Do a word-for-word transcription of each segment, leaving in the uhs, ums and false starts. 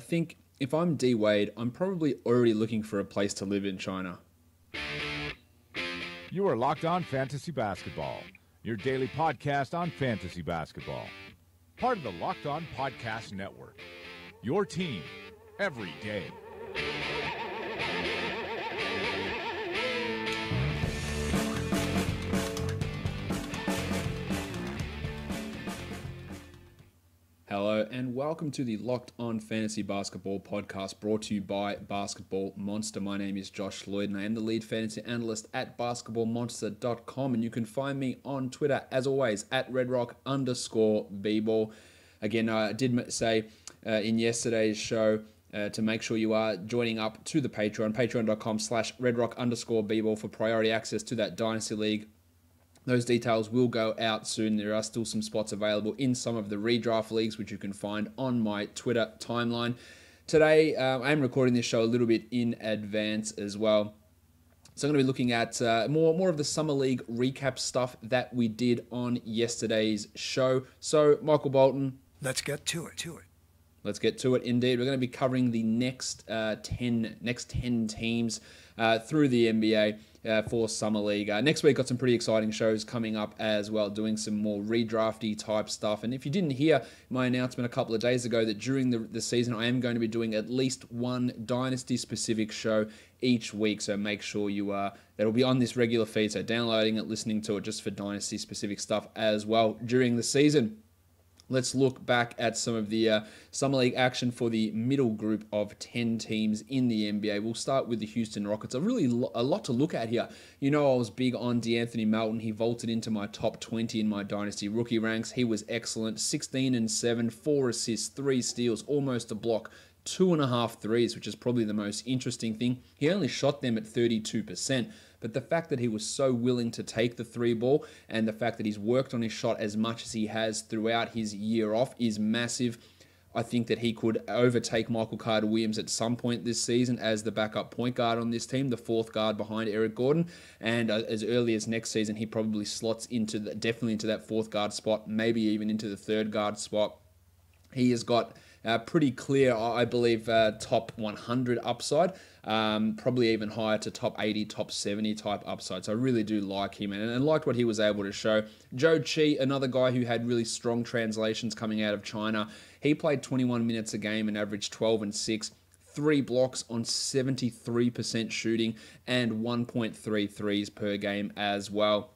I think if I'm D Wade, I'm probably already looking for a place to live in China. You are Locked On Fantasy Basketball, your daily podcast on fantasy basketball. Part of the Locked On Podcast Network, your team every day. Hello and welcome to the Locked On Fantasy Basketball podcast brought to you by Basketball Monster. My name is Josh Lloyd and I am the lead fantasy analyst at basketball monster dot com, and you can find me on Twitter as always at redrock underscore bball. Again, I did say uh, in yesterday's show uh, to make sure you are joining up to the Patreon, patreon.com slash redrock underscore bball for priority access to that Dynasty League. Those details will go out soon. There are still some spots available in some of the redraft leagues, which you can find on my Twitter timeline. Today, uh, I am recording this show a little bit in advance as well. So I'm going to be looking at uh, more, more of the Summer League recap stuff that we did on yesterday's show. So, Michael Bolton. Let's get to it, to it. Let's get to it indeed. We're going to be covering the next uh, ten next ten teams uh, through the N B A uh, for Summer League. Uh, next week, got some pretty exciting shows coming up as well, doing some more redrafty type stuff. And if you didn't hear my announcement a couple of days ago that during the, the season, I am going to be doing at least one Dynasty-specific show each week. So make sure you are, that'll be on this regular feed. So downloading it, listening to it just for Dynasty-specific stuff as well during the season. Let's look back at some of the uh, Summer League action for the middle group of ten teams in the N B A. We'll start with the Houston Rockets. A really lo- a lot to look at here. You know, I was big on De'Anthony Melton. He vaulted into my top twenty in my Dynasty rookie ranks. He was excellent. sixteen and seven, four assists, three steals, almost a block, two and a half threes, which is probably the most interesting thing. He only shot them at thirty-two percent. But the fact that he was so willing to take the three ball and the fact that he's worked on his shot as much as he has throughout his year off is massive. I think that he could overtake Michael Carter-Williams at some point this season as the backup point guard on this team, the fourth guard behind Eric Gordon. And as early as next season, he probably slots into the, definitely into that fourth guard spot, maybe even into the third guard spot. He has got Uh, pretty clear, I believe, uh, top one hundred upside, um, probably even higher to top eighty, top seventy type upside. So I really do like him and, and liked what he was able to show. Joe Chi, another guy who had really strong translations coming out of China. He played twenty-one minutes a game and averaged twelve and six, three blocks on seventy-three percent shooting and one point three threes per game as well.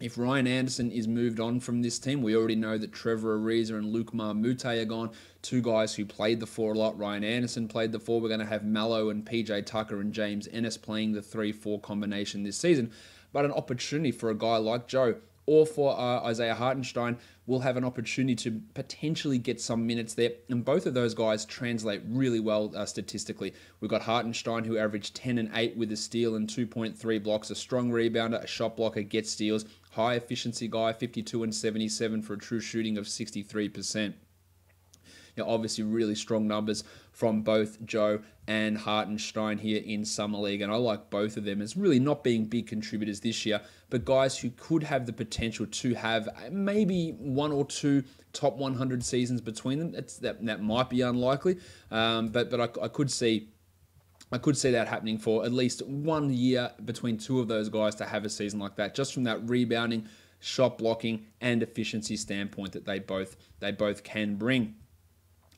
If Ryan Anderson is moved on from this team, we already know that Trevor Ariza and Luke Mahmute are gone, two guys who played the four a lot. Ryan Anderson played the four. We're going to have Mallow and P J Tucker and James Ennis playing the three four combination this season. But an opportunity for a guy like Joe or for uh, Isaiah Hartenstein will have an opportunity to potentially get some minutes there. And both of those guys translate really well uh, statistically. We've got Hartenstein, who averaged ten and eight with a steal and two point three blocks, a strong rebounder, a shot blocker, gets steals, high efficiency guy, fifty-two and seventy-seven for a true shooting of sixty-three percent. Now, obviously, really strong numbers from both Joe and Hartenstein here in Summer League, and I like both of them as really not being big contributors this year, but guys who could have the potential to have maybe one or two top one hundred seasons between them. It's, that that might be unlikely, um, but but I, I could see. I could see that happening for at least one year between two of those guys to have a season like that, just from that rebounding, shot blocking, and efficiency standpoint that they both they both can bring.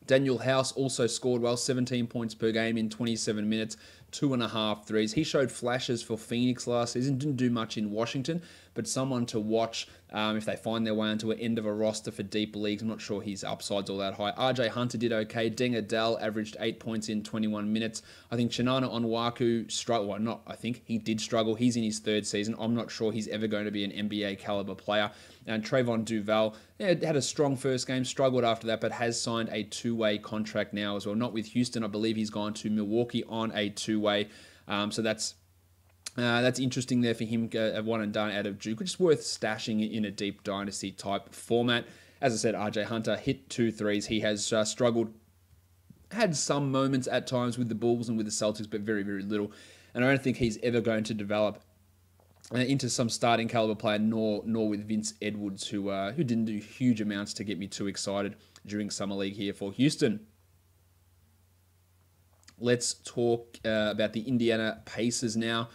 Daniel House also scored well, seventeen points per game in twenty-seven minutes, two and a half threes. He showed flashes for Phoenix last season, didn't do much in Washington, but someone to watch um, if they find their way into an end of a roster for deeper leagues. I'm not sure his upside's all that high. R J Hunter did okay. Deng Adele averaged eight points in twenty-one minutes. I think Chinanu Onuaku struggled. Well, not I think he did struggle. He's in his third season. I'm not sure he's ever going to be an N B A caliber player. And Trayvon Duval yeah, had a strong first game, struggled after that, but has signed a two-way contract now as well. Not with Houston. I believe he's gone to Milwaukee on a two-way. Um, so that's Uh, that's interesting there for him, uh, one and done out of Duke, which is worth stashing in a deep dynasty type format. As I said, R J Hunter hit two threes. He has uh, struggled, had some moments at times with the Bulls and with the Celtics, but very, very little. And I don't think he's ever going to develop uh, into some starting caliber player, nor nor with Vince Edwards, who uh, who didn't do huge amounts to get me too excited during Summer League here for Houston. Let's talk uh, about the Indiana Pacers now.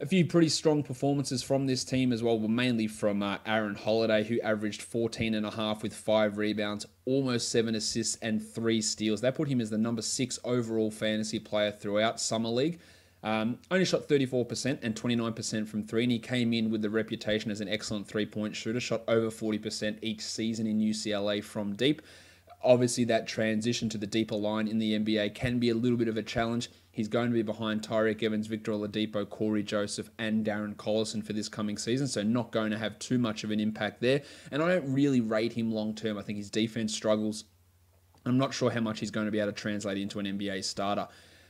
A few pretty strong performances from this team as well, mainly from uh, Aaron Holiday, who averaged fourteen and a half with five rebounds, almost seven assists and three steals. That put him as the number six overall fantasy player throughout Summer League. Um, only shot thirty-four percent and twenty-nine percent from three, and he came in with the reputation as an excellent three-point shooter, shot over forty percent each season in U C L A from deep. Obviously, that transition to the deeper line in the N B A can be a little bit of a challenge. He's going to be behind Tyreek Evans, Victor Oladipo, Corey Joseph, and Darren Collison for this coming season, so not going to have too much of an impact there. And I don't really rate him long-term. I think his defense struggles. I'm not sure how much he's going to be able to translate into an N B A starter.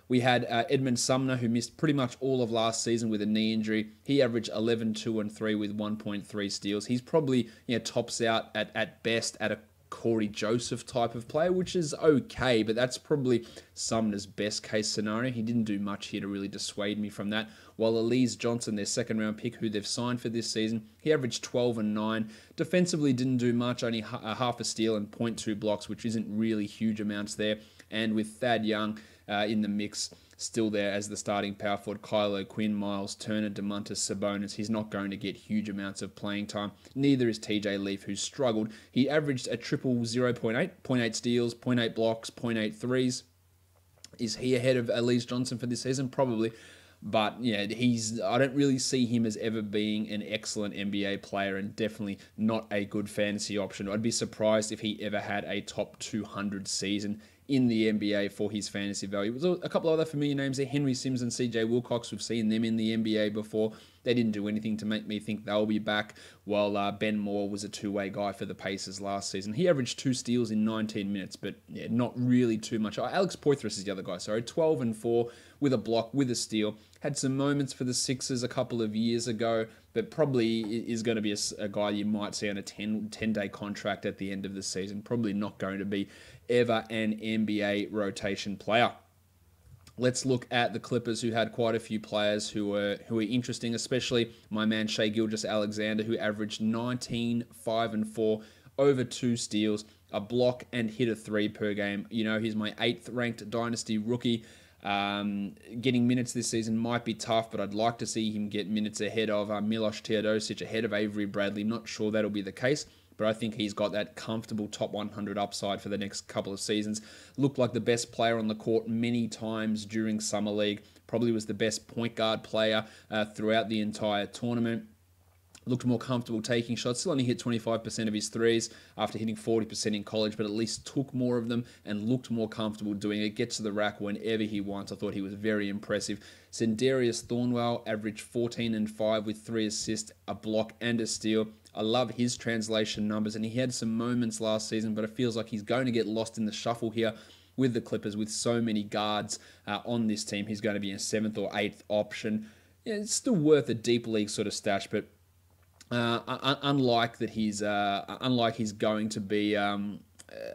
We had uh, Edmund Sumner, who missed pretty much all of last season with a knee injury. He averaged eleven, two, and three with one point three steals. He's probably, you know, tops out at, at best at a Corey Joseph type of player, which is okay, but that's probably Sumner's best case scenario. He didn't do much here to really dissuade me from that. While Elise Johnson, their second round pick, who they've signed for this season, he averaged twelve and nine. Defensively didn't do much, only a half a steal and zero point two blocks, which isn't really huge amounts there. And with Thad Young uh, in the mix, still there as the starting power forward, Kylo Quinn, Miles Turner, Domantas Sabonis. He's not going to get huge amounts of playing time. Neither is T J Leaf, who struggled. He averaged a triple zero point eight, zero point eight steals, zero point eight blocks, zero point eight threes. Is he ahead of Elise Johnson for this season? Probably. But yeah, he's. I don't really see him as ever being an excellent N B A player, and definitely not a good fantasy option. I'd be surprised if he ever had a top two hundred season in the N B A for his fantasy value. It was a couple of other familiar names there. Henry Sims and C J Wilcox, we've seen them in the N B A before. They didn't do anything to make me think they'll be back, while uh, Ben Moore was a two-way guy for the Pacers last season. He averaged two steals in nineteen minutes, but yeah, not really too much. Oh, Alex Poitras is the other guy, sorry. twelve and four with a block, with a steal. Had some moments for the Sixers a couple of years ago, but probably is going to be a, a guy you might see on a ten-day contract at the end of the season. Probably not going to be ever an N B A rotation player. Let's look at the Clippers, who had quite a few players who were who were interesting, especially my man Shai Gilgeous-Alexander, who averaged nineteen, five, and four, over two steals, a block, and hit a three per game. You know, he's my eighth-ranked dynasty rookie. Um, getting minutes this season might be tough, but I'd like to see him get minutes ahead of uh, Milos Teodosic, ahead of Avery Bradley. Not sure that'll be the case, but I think he's got that comfortable top one hundred upside for the next couple of seasons. Looked like the best player on the court many times during Summer League. Probably was the best point guard player uh, throughout the entire tournament. Looked more comfortable taking shots. Still only hit twenty-five percent of his threes after hitting forty percent in college, but at least took more of them and looked more comfortable doing it. Gets to the rack whenever he wants. I thought he was very impressive. Sendarius Thornwell averaged fourteen and five with three assists, a block, and a steal. I love his translation numbers, and he had some moments last season, but it feels like he's going to get lost in the shuffle here with the Clippers. With so many guards uh, on this team, he's going to be a seventh or eighth option. Yeah, it's still worth a deep league sort of stash, but Uh, unlike that, he's uh, unlike he's going to be um,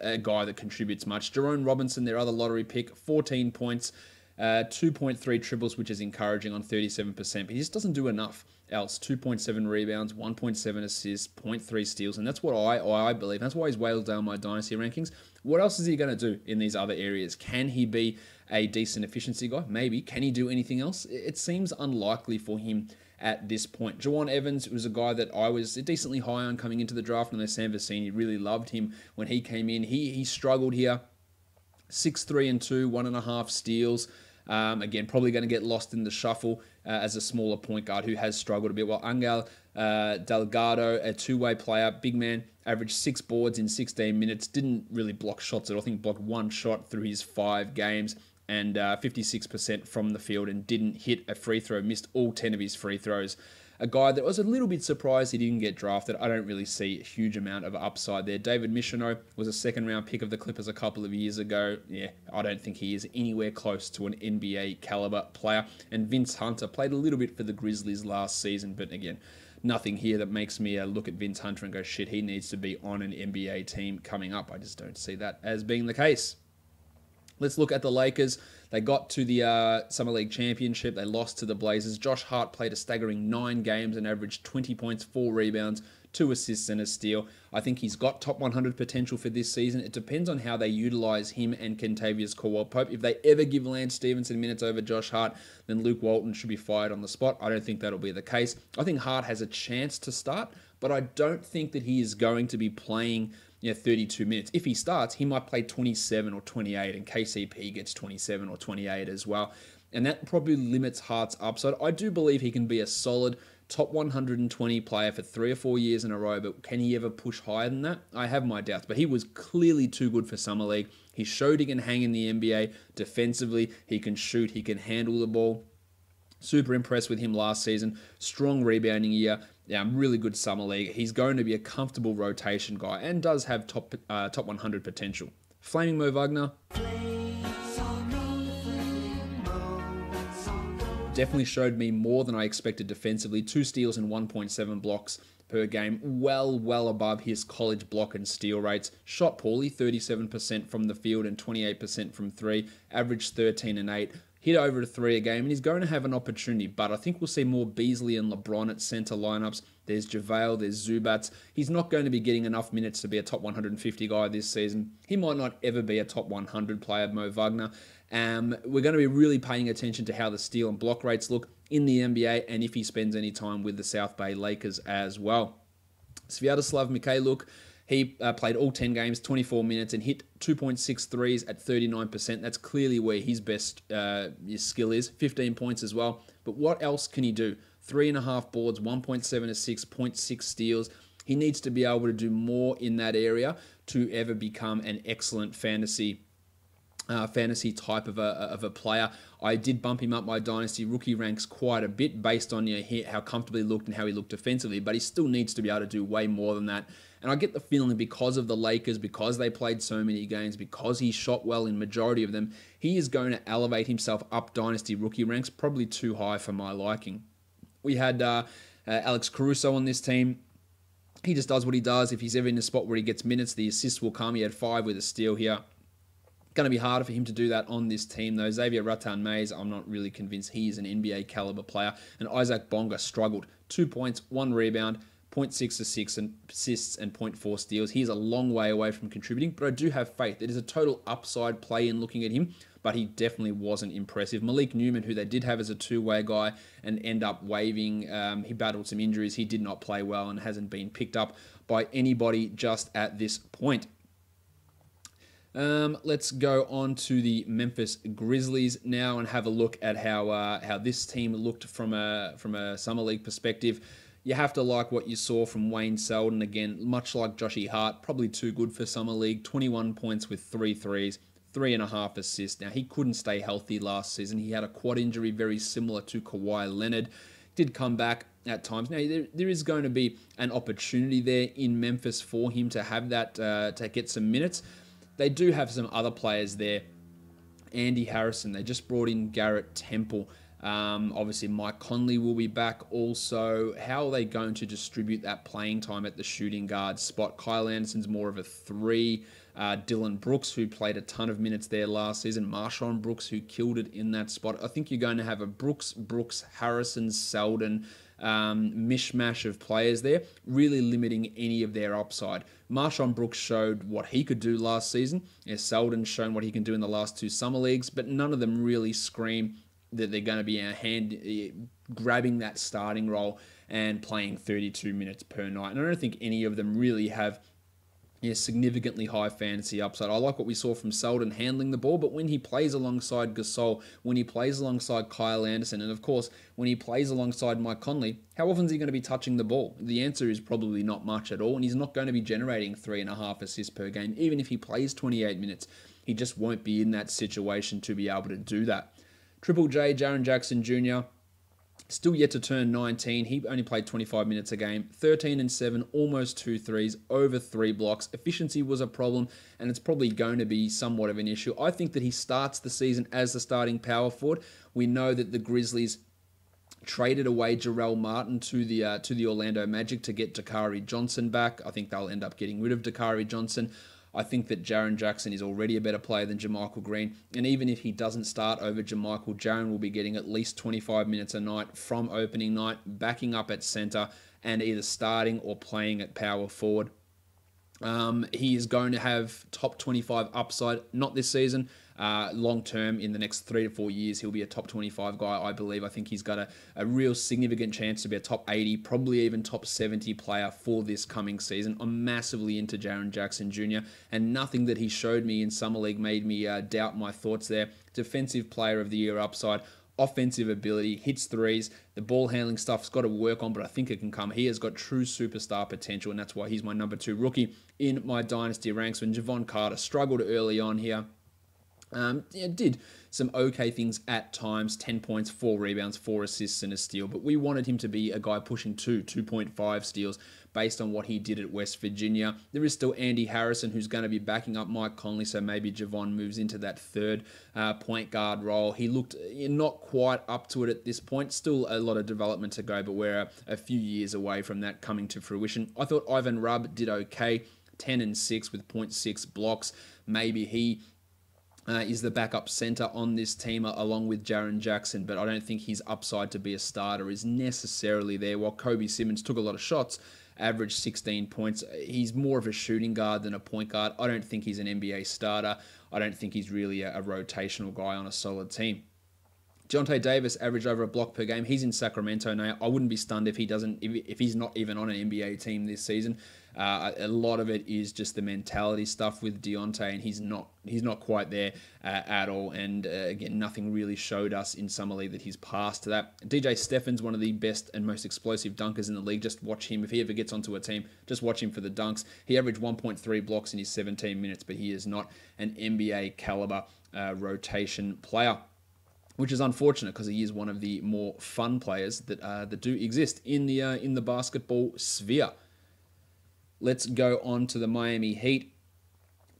a guy that contributes much. Jerome Robinson, their other lottery pick, fourteen points, uh, two point three triples, which is encouraging on thirty-seven percent, but he just doesn't do enough else. two point seven rebounds, one point seven assists, zero point three steals, and that's what I I believe. That's why he's wailed down my dynasty rankings. What else is he going to do in these other areas? Can he be a decent efficiency guy? Maybe. Can he do anything else? It seems unlikely for him at this point. Juwan Evans was a guy that I was decently high on coming into the draft, and Sam Vecini really loved him when he came in. He he struggled here. six, three, and two, one and a half steals. Um, again, probably going to get lost in the shuffle uh, as a smaller point guard who has struggled a bit. Well, Angel uh, Delgado, a two-way player, big man, averaged six boards in sixteen minutes. Didn't really block shots at all. I think blocked one shot through his five games, and uh, fifty-six percent from the field, and didn't hit a free throw, missed all ten of his free throws. A guy that was a little bit surprised he didn't get drafted. I don't really see a huge amount of upside there. David Michonneau was a second-round pick of the Clippers a couple of years ago. Yeah, I don't think he is anywhere close to an N B A caliber player. And Vince Hunter played a little bit for the Grizzlies last season, but again, nothing here that makes me uh, look at Vince Hunter and go, shit, he needs to be on an N B A team coming up. I just don't see that as being the case. Let's look at the Lakers. They got to the uh, Summer League Championship. They lost to the Blazers. Josh Hart played a staggering nine games and averaged twenty points, four rebounds, two assists and a steal. I think he's got top one hundred potential for this season. It depends on how they utilize him and Kentavious Caldwell-Pope. If they ever give Lance Stevenson minutes over Josh Hart, then Luke Walton should be fired on the spot. I don't think that'll be the case. I think Hart has a chance to start, but I don't think that he is going to be playing yeah, thirty-two minutes. If he starts, he might play twenty-seven or twenty-eight, and K C P gets twenty-seven or twenty-eight as well. And that probably limits Hart's upside. I do believe he can be a solid top one hundred twenty player for three or four years in a row, but can he ever push higher than that? I have my doubts, but he was clearly too good for Summer League. He showed he can hang in the N B A defensively. He can shoot. He can handle the ball. Super impressed with him last season. Strong rebounding year. Yeah, really good Summer League. He's going to be a comfortable rotation guy and does have top uh, top one hundred potential. Flaming Mo Wagner. Definitely showed me more than I expected defensively. Two steals and one point seven blocks per game. Well, well above his college block and steal rates. Shot poorly, thirty-seven percent from the field and twenty-eight percent from three. Averaged thirteen and eight. Hit over to three a game, and he's going to have an opportunity, but I think we'll see more Beasley and LeBron at center lineups. There's JaVale, there's Zubats. He's not going to be getting enough minutes to be a top one hundred fifty guy this season. He might not ever be a top one hundred player, Mo Wagner. Um, we're going to be really paying attention to how the steal and block rates look in the N B A, and if he spends any time with the South Bay Lakers as well. Svi Mykhailiuk. He uh, played all ten games, twenty-four minutes, and hit two point six threes at thirty-nine percent. That's clearly where his best uh, his skill is. fifteen points as well. But what else can he do? Three and a half boards, one point seven assists, zero point six steals. He needs to be able to do more in that area to ever become an excellent fantasy Uh, fantasy type of a of a player. I did bump him up my dynasty rookie ranks quite a bit based on you know, how comfortable he looked and how he looked defensively, but he still needs to be able to do way more than that. And I get the feeling because of the Lakers, because they played so many games, because he shot well in majority of them, he is going to elevate himself up dynasty rookie ranks, probably too high for my liking. We had uh, uh, Alex Caruso on this team. He just does what he does. If he's ever in a spot where he gets minutes, the assists will come. He had five with a steal here. Going to be harder for him to do that on this team, though. Xavier Ratan-Mays, I'm not really convinced he is an N B A caliber player. And Isaac Bonga struggled. Two points, one rebound, zero point six assists and zero point four steals. He's a long way away from contributing, but I do have faith. It is a total upside play in looking at him, but he definitely wasn't impressive. Malik Newman, who they did have as a two-way guy and end up waiving, um, he battled some injuries. He did not play well and hasn't been picked up by anybody just at this point. Um, let's go on to the Memphis Grizzlies now and have a look at how uh, how this team looked from a from a summer league perspective. You have to like what you saw from Wayne Selden again, much like Josh Hart, probably too good for summer league. twenty-one points with three threes, three and a half assists. Now he couldn't stay healthy last season. He had a quad injury very similar to Kawhi Leonard. Did come back at times. Now there, there is going to be an opportunity there in Memphis for him to have that uh, to get some minutes. They do have some other players there. Andy Harrison, they just brought in Garrett Temple. Um, obviously, Mike Conley will be back also. How are they going to distribute that playing time at the shooting guard spot? Kyle Anderson's more of a three. Uh, Dylan Brooks, who played a ton of minutes there last season. MarShon Brooks, who killed it in that spot. I think you're going to have a Brooks, Brooks, Harrison, Selden um, mishmash of players there, really limiting any of their upside. MarShon Brooks showed what he could do last season. Yeah, Selden's shown what he can do in the last two summer leagues, but none of them really scream that they're going to be in a hand grabbing that starting role and playing thirty-two minutes per night. And I don't think any of them really have yeah, significantly high fantasy upside. I like what we saw from Selden handling the ball, but when he plays alongside Gasol, when he plays alongside Kyle Anderson, and of course, when he plays alongside Mike Conley, how often is he going to be touching the ball? The answer is probably not much at all, and he's not going to be generating three and a half assists per game. Even if he plays twenty-eight minutes, he just won't be in that situation to be able to do that. Triple J, Jaren Jackson Junior, still yet to turn nineteen. He only played twenty-five minutes a game, thirteen and seven, almost two threes, over three blocks. Efficiency was a problem, and it's probably going to be somewhat of an issue. I think that he starts the season as the starting power forward. We know that the Grizzlies traded away Jarrell Martin to the uh, to the Orlando Magic to get Dakari Johnson back. I think they'll end up getting rid of Dakari Johnson. I think that Jaren Jackson is already a better player than Jermichael Green. And even if he doesn't start over Jermichael, Jaren will be getting at least twenty-five minutes a night from opening night, backing up at center, and either starting or playing at power forward. Um, he is going to have top twenty-five upside, not this season, uh, long term in the next three to four years. He'll be a top twenty-five guy, I believe. I think he's got a, a real significant chance to be a top eighty, probably even top seventy player for this coming season. I'm massively into Jaren Jackson Junior and nothing that he showed me in Summer League made me uh, doubt my thoughts there. Defensive player of the year upside. Offensive ability, hits threes, the ball handling stuff's got to work on, but I think it can come. He has got true superstar potential, and that's why he's my number two rookie in my dynasty ranks. When Javon Carter struggled early on here, um, yeah, did some okay things at times, ten points, four rebounds, four assists, and a steal, but we wanted him to be a guy pushing two, two point five steals, based on what he did at West Virginia. There is still Andy Harrison, who's going to be backing up Mike Conley, so maybe Javon moves into that third uh, point guard role. He looked not quite up to it at this point. Still a lot of development to go, but we're a, a few years away from that coming to fruition. I thought Ivan Rubb did okay, ten and six with point six blocks. Maybe he Uh, is the backup center on this team along with Jaren Jackson, but I don't think his upside to be a starter is necessarily there. While Kobe Simmons took a lot of shots, averaged sixteen points, he's more of a shooting guard than a point guard. I don't think he's an N B A starter. I don't think he's really a, a rotational guy on a solid team. Deontae Davis averaged over a block per game. He's in Sacramento now. I wouldn't be stunned if he doesn't, if, if he's not even on an N B A team this season. Uh, a lot of it is just the mentality stuff with Deontae, and he's not he's not quite there uh, at all. And uh, again, nothing really showed us in Summer League that he's past that. D J Stephen's one of the best and most explosive dunkers in the league. Just watch him. If he ever gets onto a team, just watch him for the dunks. He averaged one point three blocks in his seventeen minutes, but he is not an N B A caliber uh, rotation player, which is unfortunate because he is one of the more fun players that uh, that do exist in the uh, in the basketball sphere. Let's go on to the Miami Heat.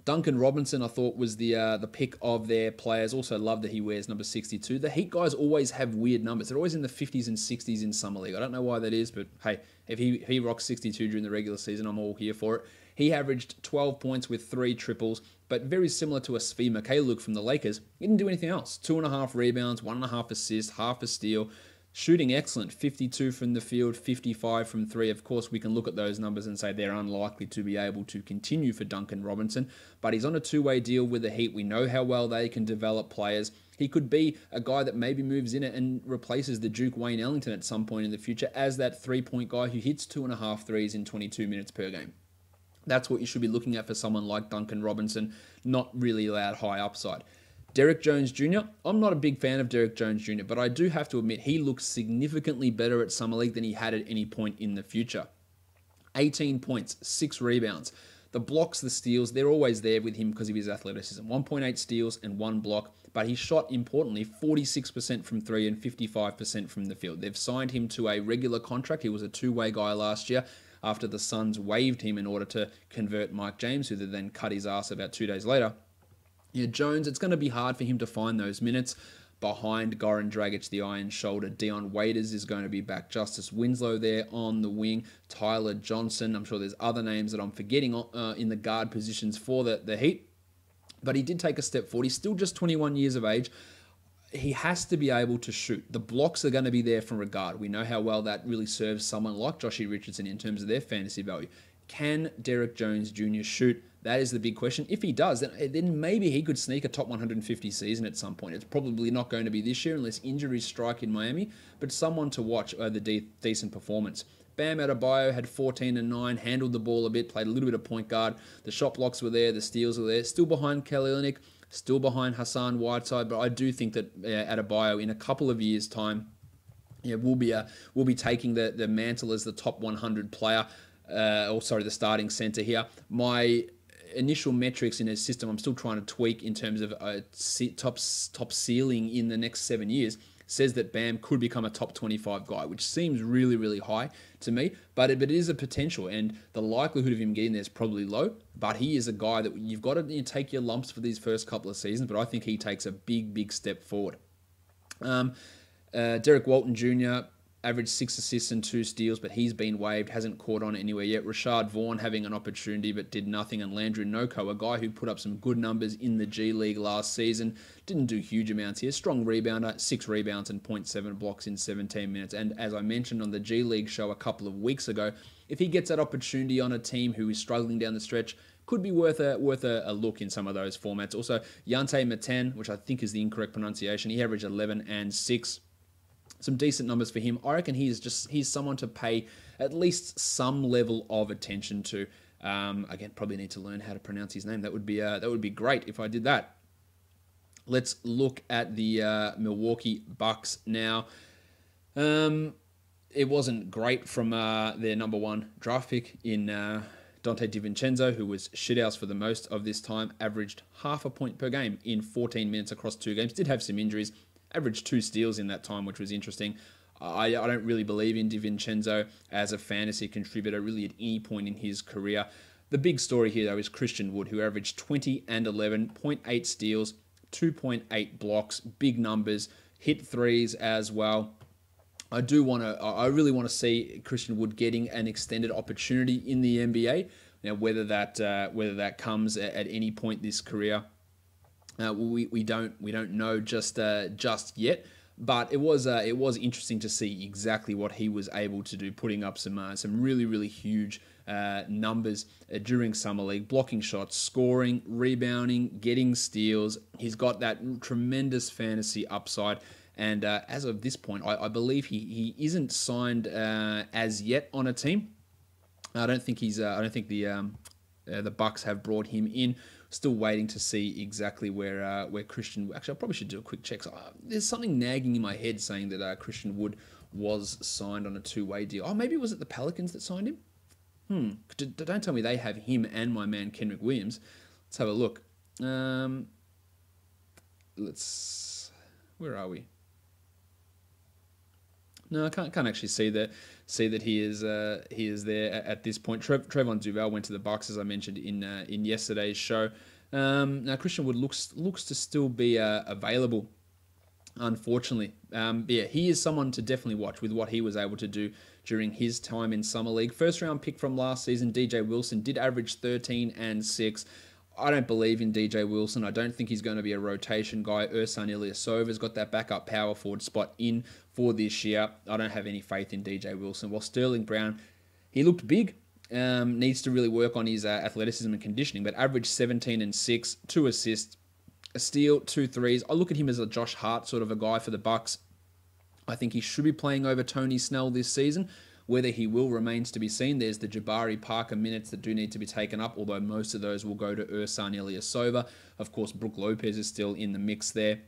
Duncan Robinson, I thought, was the uh, the pick of their players. Also love that he wears number sixty-two. The Heat guys always have weird numbers. They're always in the fifties and sixties in Summer League. I don't know why that is, but hey, if he, if he rocks sixty-two during the regular season, I'm all here for it. He averaged twelve points with three triples, but very similar to a Svi Mykhailiuk from the Lakers. He didn't do anything else. Two and a half rebounds, one and a half assists, half a steal. Shooting excellent, fifty-two from the field, fifty-five from three. Of course, we can look at those numbers and say they're unlikely to be able to continue for Duncan Robinson, but he's on a two-way deal with the Heat. We know how well they can develop players. He could be a guy that maybe moves in and replaces the Duke Wayne Ellington at some point in the future as that three-point guy who hits two and a half threes in twenty-two minutes per game. That's what you should be looking at for someone like Duncan Robinson, not really allowed high upside. Derek Jones Junior, I'm not a big fan of Derek Jones Junior, but I do have to admit he looks significantly better at Summer League than he had at any point in the future. eighteen points, six rebounds. The blocks, the steals, they're always there with him because of his athleticism. one point eight steals and one block, but he shot, importantly, forty-six percent from three and fifty-five percent from the field. They've signed him to a regular contract. He was a two-way guy last year after the Suns waived him in order to convert Mike James, who then cut his ass about two days later. Yeah, Jones, it's going to be hard for him to find those minutes behind Goran Dragic, the iron shoulder. Dion Waiters is going to be back. Justice Winslow there on the wing. Tyler Johnson. I'm sure there's other names that I'm forgetting uh, in the guard positions for the, the Heat. But he did take a step forward. He's still just twenty-one years of age. He has to be able to shoot. The blocks are going to be there from regard. We know how well that really serves someone like Joshie Richardson in terms of their fantasy value. Can Derek Jones Junior shoot? That is the big question. If he does, then, then maybe he could sneak a top one hundred fifty season at some point. It's probably not going to be this year unless injuries strike in Miami, but someone to watch over the de decent performance. Bam Adebayo had fourteen and nine, handled the ball a bit, played a little bit of point guard. The shot blocks were there, the steals were there. Still behind Kelly Olynyk, still behind Hassan Whiteside, but I do think that uh, Adebayo in a couple of years' time yeah, will be a, will be taking the, the mantle as the top one hundred player, uh, or sorry, the starting center here. My initial metrics in his system, I'm still trying to tweak in terms of a top, top ceiling in the next seven years, says that Bam could become a top twenty-five guy, which seems really, really high to me, but it, but it is a potential, and the likelihood of him getting there is probably low, but he is a guy that you've got to you take your lumps for these first couple of seasons, but I think he takes a big, big step forward. Um, uh, Derek Walton Junior, averaged six assists and two steals, but he's been waived, hasn't caught on anywhere yet. Rashad Vaughn having an opportunity but did nothing. And Landry Noko, a guy who put up some good numbers in the G League last season, didn't do huge amounts here. Strong rebounder, six rebounds and zero point seven blocks in seventeen minutes. And as I mentioned on the G League show a couple of weeks ago, if he gets that opportunity on a team who is struggling down the stretch, could be worth a worth a, a look in some of those formats. Also, Yante Maten, which I think is the incorrect pronunciation, he averaged eleven and six. Some decent numbers for him. I reckon he's just he's someone to pay at least some level of attention to. Um, again, probably need to learn how to pronounce his name. That would be uh, that would be great if I did that. Let's look at the uh, Milwaukee Bucks now. Um, it wasn't great from uh, their number one draft pick in. Uh, Dante DiVincenzo, who was shithouse for the most of this time, averaged half a point per game in fourteen minutes across two games. Did have some injuries, averaged two steals in that time, which was interesting. I, I don't really believe in DiVincenzo as a fantasy contributor really at any point in his career. The big story here, though, is Christian Wood, who averaged twenty and eleven, zero point eight steals, two point eight blocks, big numbers, hit threes as well. I do want to, I really want to see Christian Wood getting an extended opportunity in the N B A. Now, whether that uh, whether that comes at, at any point this career, uh, we we don't we don't know just uh, just yet. But it was uh, it was interesting to see exactly what he was able to do, putting up some uh, some really really huge uh, numbers uh, during summer league, blocking shots, scoring, rebounding, getting steals. He's got that tremendous fantasy upside. And uh, as of this point, I, I believe he he isn't signed uh, as yet on a team. I don't think he's. Uh, I don't think the um, uh, the Bucks have brought him in. Still waiting to see exactly where uh, where Christian. Actually, I probably should do a quick check. So, uh, there's something nagging in my head saying that uh, Christian Wood was signed on a two-way deal. Oh, maybe it was it the Pelicans that signed him? Hmm. D- don't tell me they have him and my man Kendrick Williams. Let's have a look. Um, let's. Where are we? No, I can't can't actually see that see that he is uh, he is there at, at this point. Trev, Trayvon Duval went to the Bucks, as I mentioned in uh, in yesterday's show. Um, now Christian Wood looks looks to still be uh, available, unfortunately. Um, yeah, he is someone to definitely watch with what he was able to do during his time in summer league. First round pick from last season, D J Wilson did average thirteen and six. I don't believe in D J Wilson. I don't think he's going to be a rotation guy. Ersan Ilyasova's got that backup power forward spot in for this year. I don't have any faith in D J Wilson. While Sterling Brown, he looked big, um, needs to really work on his uh, athleticism and conditioning, but averaged seventeen and six, two assists, a steal, two threes. I look at him as a Josh Hart sort of a guy for the Bucks. I think he should be playing over Tony Snell this season. Whether he will remains to be seen. There's the Jabari Parker minutes that do need to be taken up, although most of those will go to Ersan Ilyasova. Of course, Brook Lopez is still in the mix there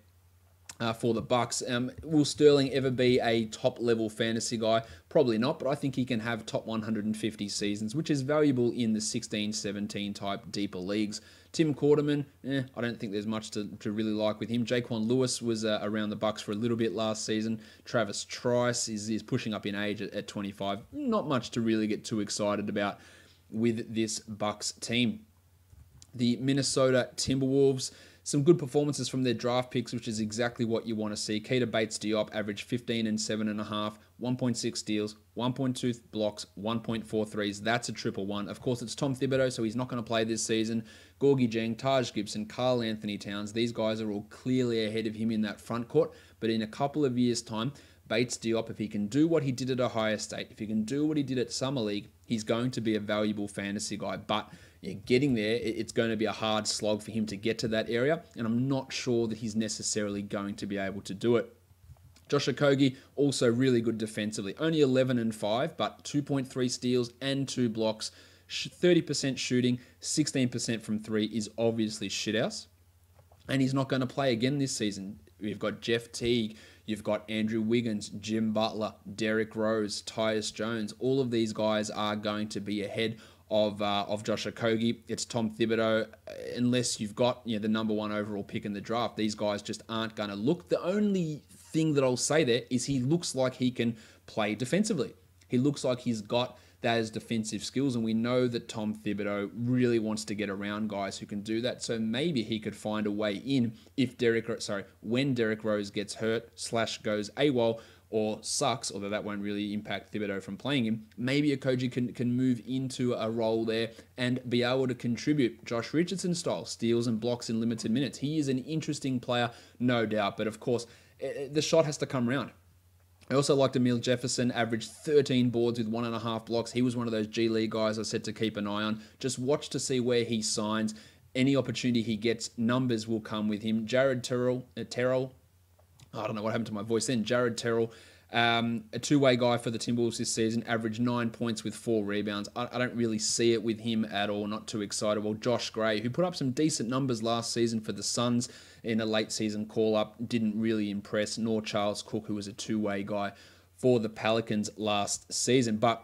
uh, for the Bucks. Um, will Sterling ever be a top-level fantasy guy? Probably not, but I think he can have top one hundred fifty seasons, which is valuable in the sixteen seventeen type deeper leagues. Tim Quarterman, eh, I don't think there's much to, to really like with him. Jaquan Lewis was uh, around the Bucks for a little bit last season. Travis Trice is, is pushing up in age at, at twenty-five. Not much to really get too excited about with this Bucks team. The Minnesota Timberwolves, some good performances from their draft picks, which is exactly what you want to see. Keita Bates-Diop averaged fifteen and seven and a half, one point six steals, one point two blocks, one point four threes. That's a triple one. Of course, it's Tom Thibodeau, so he's not going to play this season. Gorgie Jang, Taj Gibson, Karl Anthony Towns, these guys are all clearly ahead of him in that front court. But in a couple of years' time, Bates-Diop, if he can do what he did at Ohio State, if he can do what he did at Summer League, he's going to be a valuable fantasy guy. But yeah, getting there, it's going to be a hard slog for him to get to that area, and I'm not sure that he's necessarily going to be able to do it. Josh Okogie, also really good defensively. Only eleven and five, but two point three steals and two blocks. thirty percent shooting, sixteen percent from three is obviously shithouse. And he's not going to play again this season. We've got Jeff Teague. You've got Andrew Wiggins, Jim Butler, Derrick Rose, Tyus Jones. All of these guys are going to be ahead of uh, of Josh Okogie. It's Tom Thibodeau. Unless you've got you know the number one overall pick in the draft, these guys just aren't going to look. The only thing that I'll say there is he looks like he can play defensively. He looks like he's got those defensive skills, and we know that Tom Thibodeau really wants to get around guys who can do that. So maybe he could find a way in if Derrick, sorry, when Derrick Rose gets hurt slash goes AWOL, or sucks, although that won't really impact Thibodeau from playing him, maybe a Koji can, can move into a role there and be able to contribute Josh Richardson style, steals and blocks in limited minutes. He is an interesting player, no doubt, but of course, the shot has to come round. I also liked Emile Jefferson, averaged thirteen boards with one and a half blocks. He was one of those G League guys I said to keep an eye on. Just watch to see where he signs. Any opportunity he gets, numbers will come with him. Jared Terrell, uh, Terrell, I don't know what happened to my voice then. Jared Terrell, um, a two-way guy for the Timberwolves this season, averaged nine points with four rebounds. I, I don't really see it with him at all, not too excitable. Josh Gray, who put up some decent numbers last season for the Suns in a late-season call-up, didn't really impress, nor Charles Cook, who was a two-way guy for the Pelicans last season. But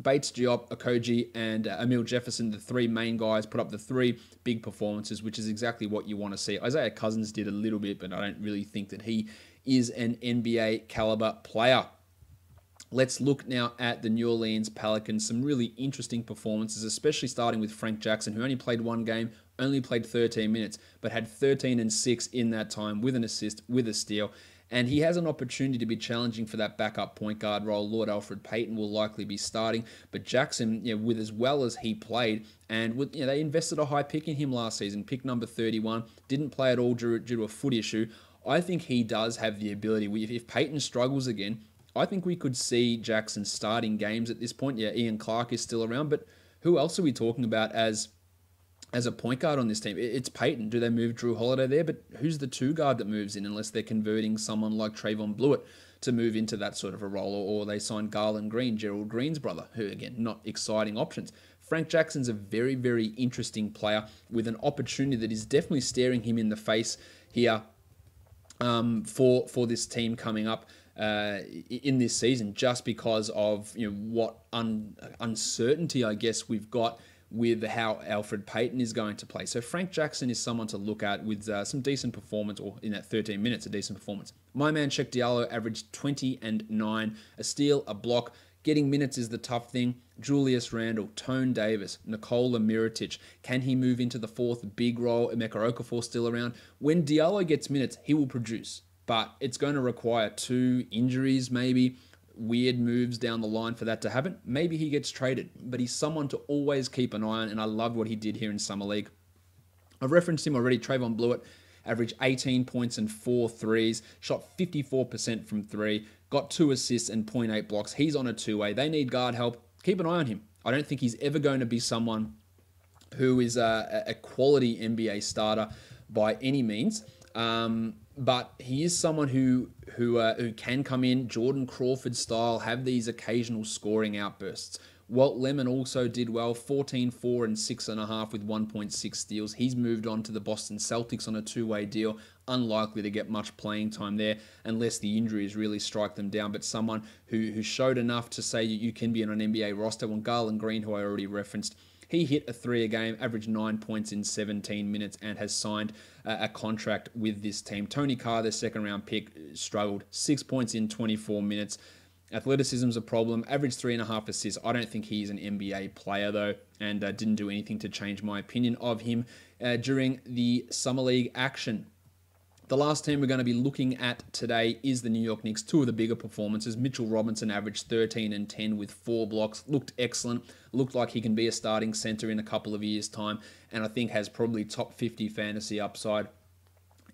Bates, Diop, Okogie, and uh, Emile Jefferson, the three main guys, put up the three big performances, which is exactly what you want to see. Isaiah Cousins did a little bit, but I don't really think that he is an N B A caliber player. Let's look now at the New Orleans Pelicans. Some really interesting performances, especially starting with Frank Jackson, who only played one game, only played thirteen minutes, but had thirteen and six in that time with an assist, with a steal. And he has an opportunity to be challenging for that backup point guard role. Lord Alfred Payton will likely be starting, but Jackson, you know, with as well as he played, and with, you know, they invested a high pick in him last season, pick number thirty-one, didn't play at all due, due to a foot issue. I think he does have the ability. If, if Payton struggles again, I think we could see Jackson starting games at this point. Yeah, Ian Clark is still around, but who else are we talking about as... as a point guard on this team? It's Payton. Do they move Drew Holiday there? But who's the two guard that moves in, unless they're converting someone like Trayvon Blewett to move into that sort of a role, or they sign Garland Green, Gerald Green's brother, who, again, not exciting options. Frank Jackson's a very, very interesting player with an opportunity that is definitely staring him in the face here um, for, for this team coming up. Uh, in this season, just because of, you know, what un uncertainty, I guess, we've got with how Alfred Payton is going to play. So Frank Jackson is someone to look at with uh, some decent performance, or in that thirteen minutes, a decent performance. My man Sheck Diallo averaged twenty and nine, a steal, a block. Getting minutes is the tough thing. Julius Randle, Tone Davis, Nikola Mirotic. Can he move into the fourth big role? Emeka Okafor still around. When Diallo gets minutes, he will produce, but it's going to require two injuries, maybe weird moves down the line for that to happen. Maybe he gets traded, but he's someone to always keep an eye on, and I loved what he did here in Summer League. I've referenced him already. Trayvon Blewett averaged eighteen points and four threes, shot fifty-four percent from three, got two assists and zero point eight blocks. He's on a two-way. They need guard help. Keep an eye on him. I don't think he's ever going to be someone who is a, a quality N B A starter by any means. Um, but he is someone who who uh, who can come in Jordan Crawford style, have these occasional scoring outbursts. Walt Lemon also did well, fourteen, four, and six point five with one point six steals. He's moved on to the Boston Celtics on a two-way deal. Unlikely to get much playing time there unless the injuries really strike them down. But someone who, who showed enough to say you can be on an N B A roster. When Garland Green, who I already referenced, he hit a three a game, averaged nine points in seventeen minutes, and has signed a contract with this team. Tony Carr, their second round pick, struggled. Six points in twenty-four minutes. Athleticism's a problem. Average three and a half assists. I don't think he's an N B A player, though, and uh, didn't do anything to change my opinion of him uh, during the Summer League action. The last team we're going to be looking at today is the New York Knicks. Two of the bigger performances. Mitchell Robinson averaged thirteen and ten with four blocks. Looked excellent. Looked like he can be a starting center in a couple of years' time, and I think has probably top fifty fantasy upside.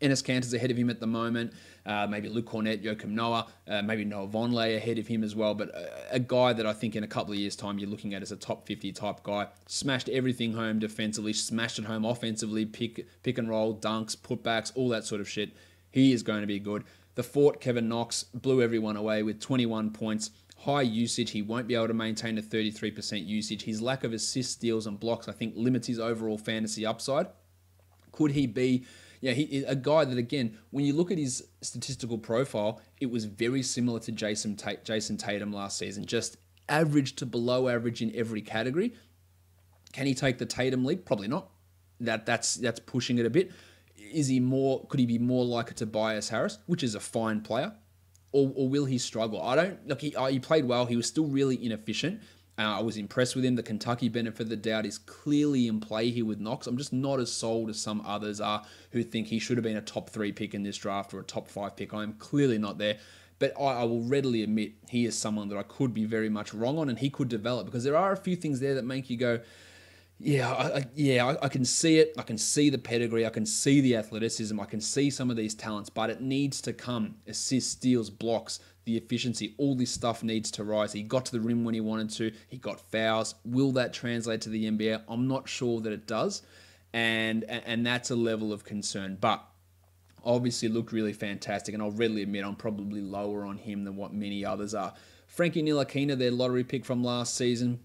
Enes Kanter's ahead of him at the moment. Uh, maybe Luke Cornett, Joakim Noah, uh, maybe Noah Vonleh ahead of him as well. But a, a guy that I think in a couple of years' time you're looking at as a top fifty type guy. Smashed everything home defensively, smashed it home offensively, pick, pick and roll, dunks, putbacks, all that sort of shit. He is going to be good. The Fort, Kevin Knox, blew everyone away with twenty-one points. High usage. He won't be able to maintain a thirty-three percent usage. His lack of assists, steals, and blocks, I think, limits his overall fantasy upside. Could he be... Yeah, he is a guy that, again, when you look at his statistical profile, it was very similar to Jason Tatum last season, just average to below average in every category. Can he take the Tatum leap? Probably not. That that's that's pushing it a bit. Is he more? Could he be more like a Tobias Harris, which is a fine player, or, or will he struggle? I don't look. He, he played well. He was still really inefficient. Uh, I was impressed with him. The Kentucky benefit of the doubt is clearly in play here with Knox. I'm just not as sold as some others are who think he should have been a top three pick in this draft or a top five pick. I am clearly not there. But I, I will readily admit he is someone that I could be very much wrong on, and he could develop, because there are a few things there that make you go, yeah, I, I, yeah, I, I can see it. I can see the pedigree. I can see the athleticism. I can see some of these talents, but it needs to come. Assists, steals, blocks, the efficiency, all this stuff needs to rise. He got to the rim when he wanted to. He got fouls. Will that translate to the N B A? I'm not sure that it does, and and that's a level of concern. But obviously looked really fantastic, and I'll readily admit I'm probably lower on him than what many others are. Frankie Ntilikina, their lottery pick from last season,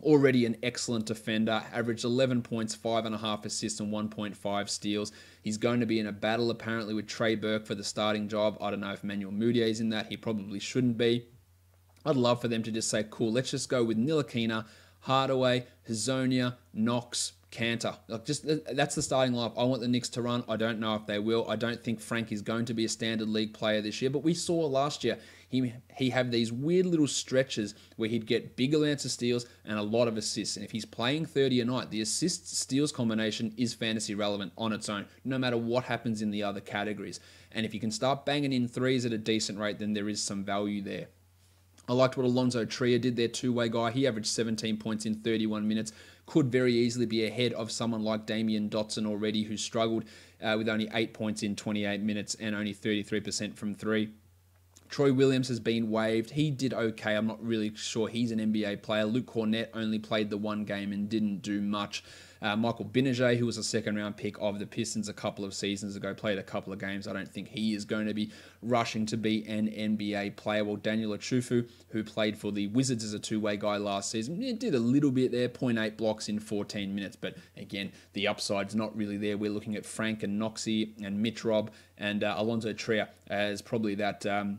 already an excellent defender, averaged eleven points, five and a half assists, and one point five steals. He's going to be in a battle apparently with Trey Burke for the starting job. I don't know if Manuel Mudiay is in that. He probably shouldn't be. I'd love for them to just say, cool, let's just go with Ntilikina, Hardaway, Hazonia, Knox, Cantor. Like, just that's the starting lineup. I want the Knicks to run. I don't know if they will. I don't think Frank is going to be a standard league player this year, but we saw last year He, he had these weird little stretches where he'd get big Atlanta steals and a lot of assists. And if he's playing thirty a night, the assist-steals combination is fantasy relevant on its own, no matter what happens in the other categories. And if you can start banging in threes at a decent rate, then there is some value there. I liked what Alonzo Trier did, their two-way guy. He averaged seventeen points in thirty-one minutes. Could very easily be ahead of someone like Damian Dotson already, who struggled uh, with only eight points in twenty-eight minutes and only thirty-three percent from three. Troy Williams has been waived. He did okay. I'm not really sure he's an N B A player. Luke Cornett only played the one game and didn't do much. Uh, Michael Binnage, who was a second-round pick of the Pistons a couple of seasons ago, played a couple of games. I don't think he is going to be rushing to be an N B A player. Well, Daniel Achufu, who played for the Wizards as a two-way guy last season, did a little bit there, zero point eight blocks in fourteen minutes. But again, the upside's not really there. We're looking at Frank and Noxie and Mitch Rob and uh, Alonzo Trier as probably that... Um,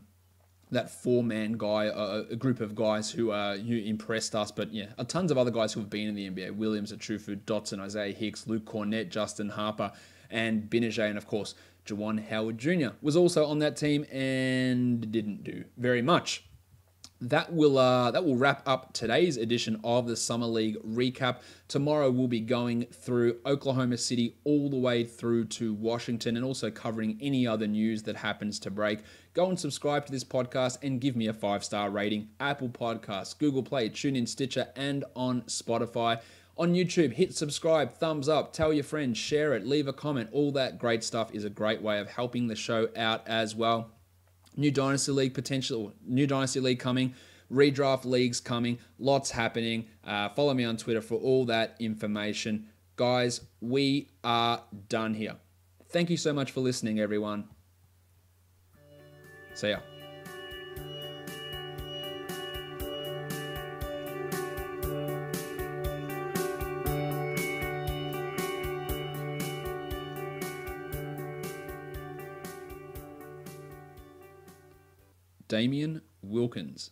that four-man guy, uh, a group of guys who uh, who impressed us. But yeah, tons of other guys who have been in the N B A. Williams, Achufu, Dotson, Isaiah Hicks, Luke Cornett, Justin Harper, and Binnage. And of course, Juwan Howard Junior was also on that team and didn't do very much. That will uh, that will wrap up today's edition of the Summer League Recap. Tomorrow we'll be going through Oklahoma City all the way through to Washington, and also covering any other news that happens to break. Go and subscribe to this podcast and give me a five-star rating. Apple Podcasts, Google Play, TuneIn, Stitcher, and on Spotify. On YouTube, hit subscribe, thumbs up, tell your friends, share it, leave a comment. All that great stuff is a great way of helping the show out as well. New Dynasty League potential, New Dynasty League coming, redraft leagues coming, lots happening. Uh, follow me on Twitter for all that information. Guys, we are done here. Thank you so much for listening, everyone. See ya. Damian Wilkins.